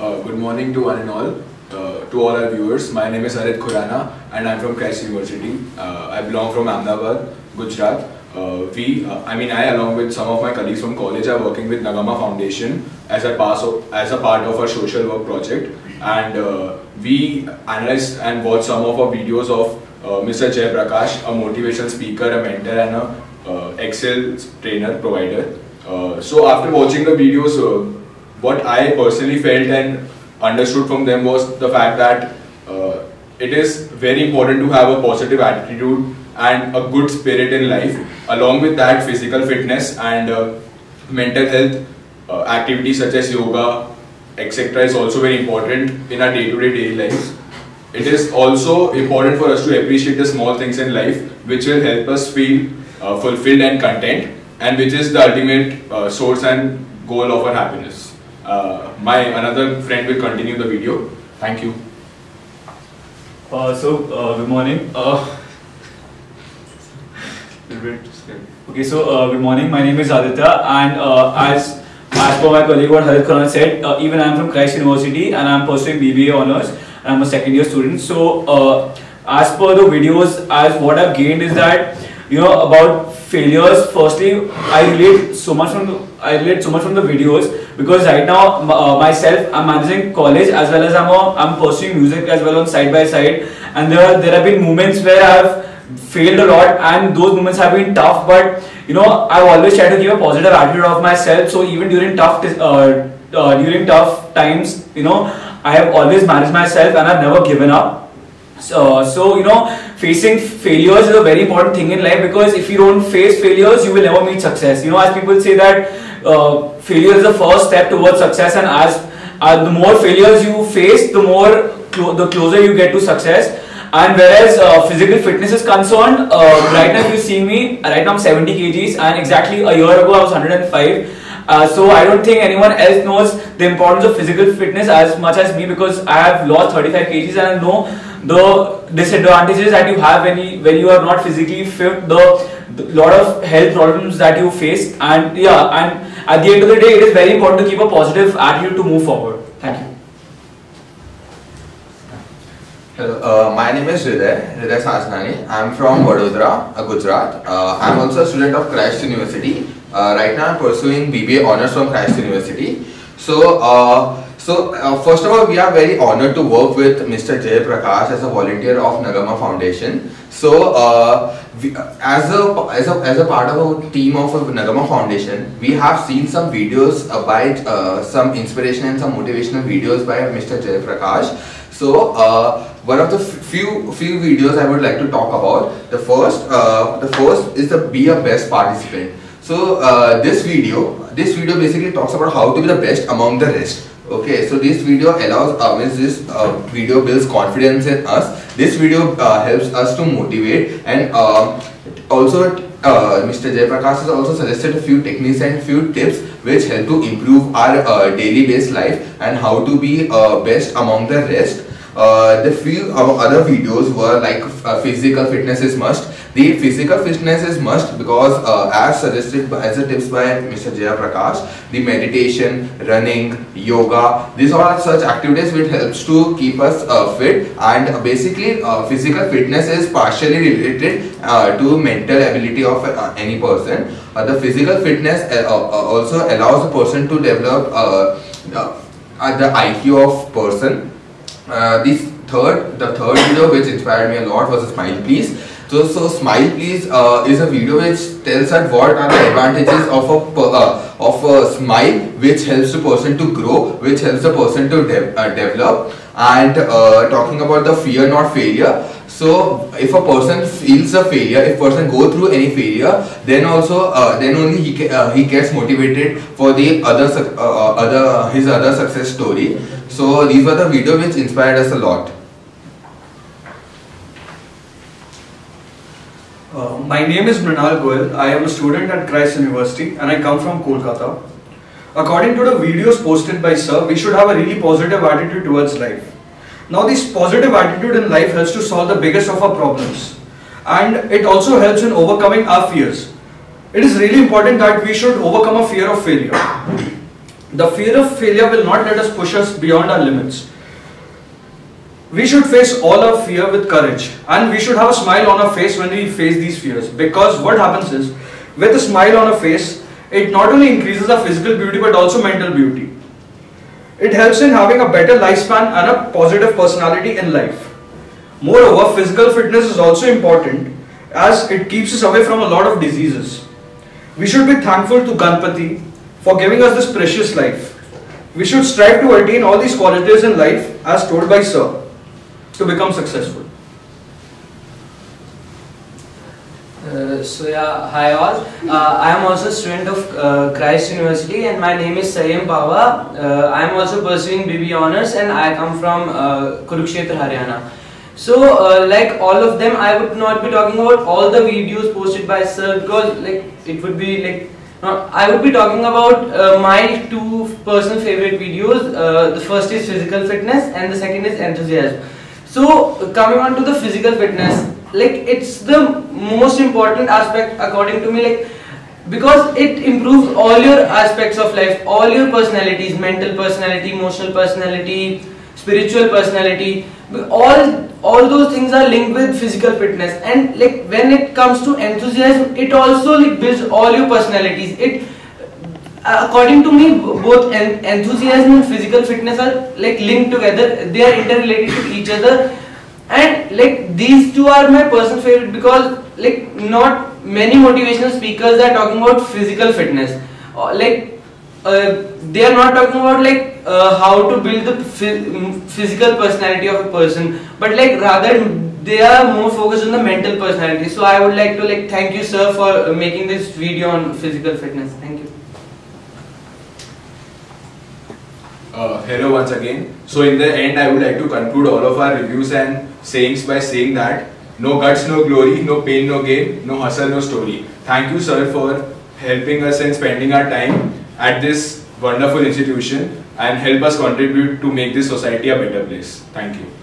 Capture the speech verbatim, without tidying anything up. Uh, good morning to one and all, uh, to all our viewers. My name is Harit Khurana and I'm from Christ University. Uh, I belong from Ahmedabad, Gujarat. Uh, we, uh, I mean, I along with some of my colleagues from college are working with Nagamma Foundation as a, pass of, as a part of our social work project. And uh, we analyzed and watched some of our videos of uh, Mister Jayaprakash, a motivational speaker, a mentor and a uh, Excel trainer provider. Uh, so after watching the videos, uh, what I personally felt and understood from them was the fact that uh, it is very important to have a positive attitude and a good spirit in life. Along with that, physical fitness and uh, mental health uh, activities such as yoga, et cetera is also very important in our day-to-day daily lives. It is also important for us to appreciate the small things in life, which will help us feel uh, fulfilled and content, and which is the ultimate uh, source and goal of our happiness. Uh, my another friend will continue the video. Thank you. Uh, so uh, good morning. Uh, Okay, so uh, good morning. My name is Aditya, and uh, as as per my colleague what Harith Karan said, uh, even I am from Christ University and I am pursuing B B A honors and I am a second year student. So uh, as per the videos, as what I've gained is that you know about failures. Firstly, I relate so much from the, I relate so much from the videos because right now uh, myself I'm managing college as well as I'm a, I'm pursuing music as well on side by side, and there are, there have been moments where I've failed a lot and those moments have been tough, but you know I always try to give a positive attitude of myself. So even during tough uh, uh, during tough times, you know I have always managed myself and I've never given up. So, so you know facing failures is a very important thing in life, because if you don't face failures you will never meet success. You know as people say that uh, failure is the first step towards success, and as uh, the more failures you face, the more clo the closer you get to success. And whereas uh, physical fitness is concerned, uh, right now if you see me, right now I'm seventy kilograms and exactly a year ago I was one hundred and five. Uh, so I don't think anyone else knows the importance of physical fitness as much as me, because I have lost thirty-five kilograms and I know the disadvantages that you have when you, when you are not physically fit, the, the lot of health problems that you face. And yeah, and at the end of the day it is very important to keep a positive attitude to move forward. Thank you. Hello, uh, my name is Rida, Rida Sasnani. I am from Vadodara, Gujarat. Uh, I am also a student of Christ University. Uh, right now I am pursuing B B A honors from Christ University. So, uh, so uh, first of all, we are very honored to work with Mister Jayaprakash as a volunteer of Nagamma Foundation. So, uh, we, as, a, as, a, as a part of a team of Nagamma Foundation, we have seen some videos uh, by uh, some inspiration and some motivational videos by Mister Jayaprakash. So, uh, one of the few few videos I would like to talk about. The first, uh, the first is the be a best participant. So, uh, this video, this video basically talks about how to be the best among the rest. Okay, so this video allows, uh, means this uh, video builds confidence in us. This video uh, helps us to motivate, and uh, also uh, Mister Jayaprakash has also suggested a few techniques and few tips which help to improve our uh, daily based life and how to be uh, best among the rest. Uh, the few other videos were like uh, physical fitness is must. The physical fitness is must because uh, as suggested by, as the tips by Mister Jayaprakash, the meditation, running, yoga, these all are such activities which helps to keep us uh, fit. And basically uh, physical fitness is partially related uh, to mental ability of uh, any person. Uh, the physical fitness uh, uh, also allows a person to develop uh, uh, the I Q of person. Uh, this third, the third video which inspired me a lot was a smile please. So, so smile please uh, is a video which tells us what are the advantages of a uh, of a smile, which helps the person to grow, which helps the person to de uh, develop. And uh, talking about the fear not failure. So if a person feels a failure, if person go through any failure, then also uh, then only he ca uh, he gets motivated for the other uh, other his other success story. So these were the videos which inspired us a lot. Uh, my name is Mrinal Goyal. I am a student at Christ University and I come from Kolkata. According to the videos posted by sir, we should have a really positive attitude towards life. Now this positive attitude in life helps to solve the biggest of our problems, and it also helps in overcoming our fears. It is really important that we should overcome a fear of failure. The fear of failure will not let us push us beyond our limits. We should face all our fear with courage, and we should have a smile on our face when we face these fears, because what happens is, with a smile on our face, it not only increases our physical beauty but also mental beauty. It helps in having a better lifespan and a positive personality in life. Moreover, physical fitness is also important as it keeps us away from a lot of diseases. We should be thankful to Ganapati for giving us this precious life. We should strive to attain all these qualities in life as told by Sir to become successful. Uh, so yeah, hi all. Uh, I am also a student of uh, Christ University and my name is Sayyam Bava. Uh, I am also pursuing B B A Honours and I come from uh, Kurukshetra, Haryana. So uh, like all of them, I would not be talking about all the videos posted by Sir because like it would be like Uh, I would be talking about uh, my two personal favorite videos. Uh, the first is physical fitness and the second is enthusiasm. So coming on to the physical fitness, like it's the most important aspect according to me, like because it improves all your aspects of life, all your personalities, mental personality, emotional personality, spiritual personality, all all those things are linked with physical fitness. And like when it comes to enthusiasm, it also like builds all your personalities. It according to me, both enthusiasm and physical fitness are like linked together, they are interrelated to each other, and like these two are my personal favorite because like not many motivational speakers are talking about physical fitness. Like Uh, they are not talking about like uh, how to build the phys physical personality of a person, but like rather they are more focused on the mental personality. So I would like to like thank you, Sir, for making this video on physical fitness. Thank you. Uh, hello once again. So in the end, I would like to conclude all of our reviews and sayings by saying that no guts, no glory, no pain, no gain, no hustle, no story. Thank you, Sir, for helping us and spending our time at this wonderful institution and help us contribute to make this society a better place. Thank you.